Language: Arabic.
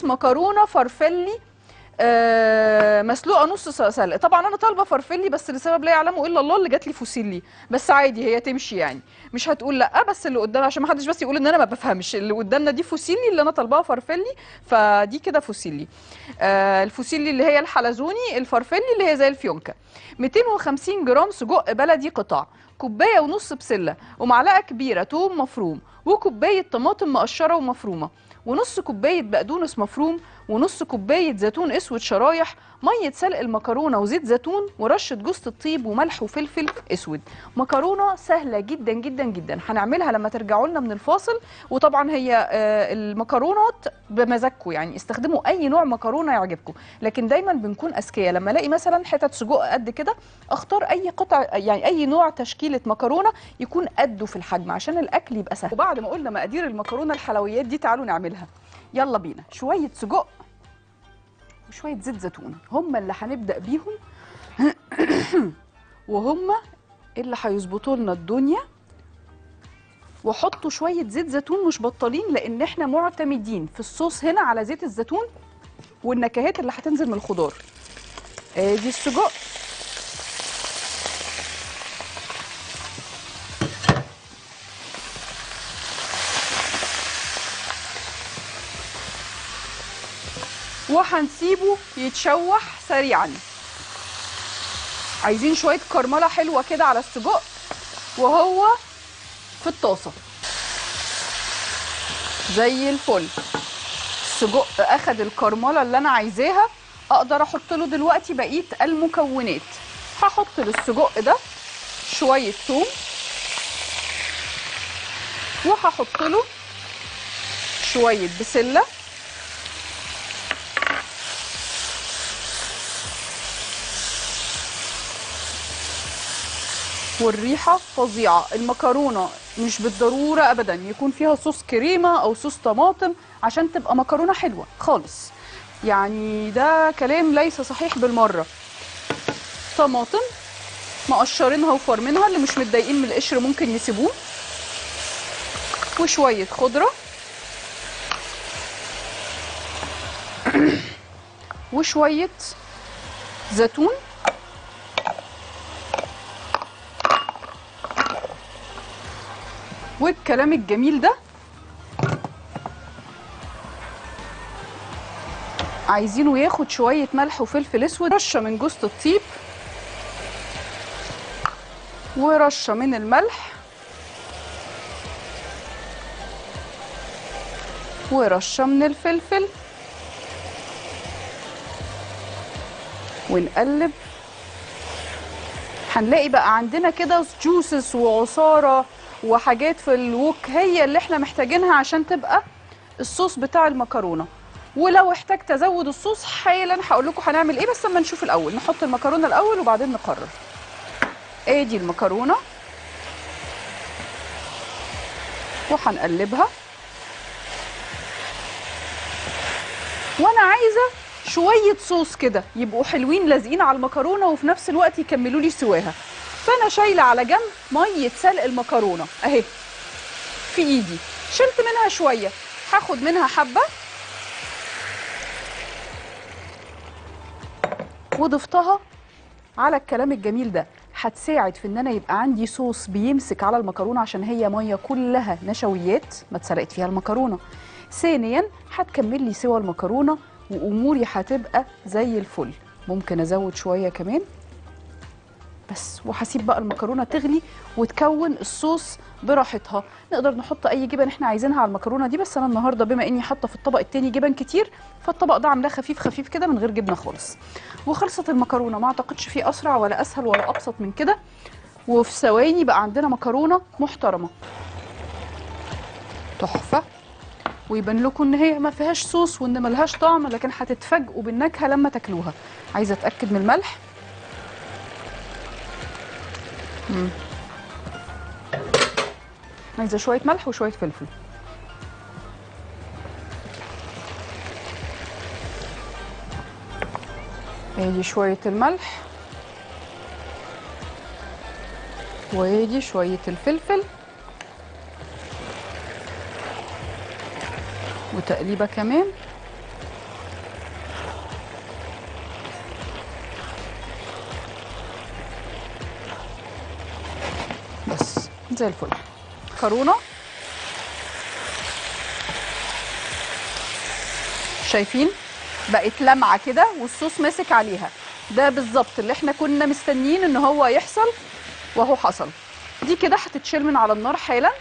كيس مكرونه فرفلي مسلوقه نص سلقه. طبعا انا طالبه فرفلي بس لسبب لا يعلمه الا الله اللي جات لي فوسيلي، بس عادي هي تمشي يعني، مش هتقول لا بس اللي قدامنا عشان ما حدش بس يقول ان انا ما بفهمش. اللي قدامنا دي فوسيلي اللي انا طالباها فرفلي، فدي كده فوسيلي. الفوسيلي اللي هي الحلزوني، الفرفلي اللي هي زي الفيونكه. 250 جرام سجق بلدي قطع، كوبايه ونص بسله، ومعلقه كبيره توم مفروم، وكوبايه طماطم مقشره ومفرومه، ونص كوبايه بقدونس مفروم، ونص كوبايه زيتون اسود شرايح، ميه سلق المكرونه وزيت زيتون ورشه جوز الطيب وملح وفلفل اسود. مكرونه سهله جدا جدا جدا، هنعملها لما ترجعوا لنا من الفاصل. وطبعا هي المكرونات بمزاجكم يعني، استخدموا اي نوع مكرونه يعجبكم، لكن دايما بنكون اذكياء. لما الاقي مثلا حتت سجق قد كده اختار اي قطع يعني اي نوع تشكيله مكرونه يكون قده في الحجم عشان الاكل يبقى سهل. وبعد ما قلنا مقادير المكرونه الحلويات دي تعالوا نعملها، يلا بينا. شويه سجق وشويه زيت زيتون هم اللي هنبدا بيهم وهم اللي هيظبطوا لنا الدنيا. وحطوا شويه زيت زيتون مش بطالين، لان احنا معتمدين في الصوص هنا على زيت الزيتون والنكهات اللي هتنزل من الخضار. ادي السجق، وهنسيبه يتشوح سريعا. عايزين شويه كرمله حلوه كده على السجق وهو في الطاسه زي الفل. السجق اخد الكرمله اللي انا عايزاها، اقدر احط له دلوقتي بقيه المكونات. هحط للسجق ده شويه ثوم، وهحط له شويه بسله، والريحه فظيعه. المكرونه مش بالضروره ابدا يكون فيها صوص كريمه او صوص طماطم عشان تبقى مكرونه حلوه خالص، يعني ده كلام ليس صحيح بالمره. طماطم مقشرينها وفرمينها، اللي مش متضايقين من القشر ممكن يسيبوه، وشويه خضره وشويه زيتون والكلام الجميل ده. عايزينه ياخد شويه ملح وفلفل اسود، رشه من جوز الطيب ورشه من الملح ورشه من الفلفل، ونقلب. هنلاقي بقى عندنا كده جوسز وعصاره وحاجات في الوك هي اللي احنا محتاجينها عشان تبقى الصوص بتاع المكرونه. ولو احتاج تزود الصوص حالا هقول لكم هنعمل ايه، بس اما نشوف الاول نحط المكرونه الاول وبعدين نقرر. ادي المكرونه وهنقلبها، وانا عايزه شويه صوص كده يبقوا حلوين لازقين على المكرونه وفي نفس الوقت يكملوا لي سواها. فانا شايله على جنب ميه سلق المكرونه اهي في ايدي، شلت منها شويه، هاخد منها حبه وضفتها على الكلام الجميل ده. هتساعد في ان انا يبقى عندي صوص بيمسك على المكرونه عشان هي ميه كلها نشويات ما اتسلقت فيها المكرونه. ثانيا هتكمل لي سوى المكرونه واموري هتبقى زي الفل. ممكن ازود شويه كمان بس، وهسيب بقى المكرونه تغلي وتكون الصوص براحتها. نقدر نحط اي جبن احنا عايزينها على المكرونه دي، بس انا النهارده بما اني حاطه في الطبق التاني جبن كتير فالطبق ده عاملاه خفيف خفيف كده من غير جبنه خالص. وخلصت المكرونه، ما اعتقدش فيه اسرع ولا اسهل ولا ابسط من كده، وفي ثواني بقى عندنا مكرونه محترمه تحفه. ويبان لكم ان هي ما فيهاش صوص وان ملهاش طعم، لكن هتتفاجئوا بالنكهه لما تاكلوها. عايزه اتاكد من الملح، عايزه شويه ملح وشويه فلفل. ادي شويه الملح وادي شويه الفلفل، وتقليبه كمان بس زي الفل. كرونه شايفين بقت لمعه كده والصوص ماسك عليها، ده بالظبط اللي احنا كنا مستنيين ان هو يحصل وهو حصل. دي كده هتتشال من على النار حالا.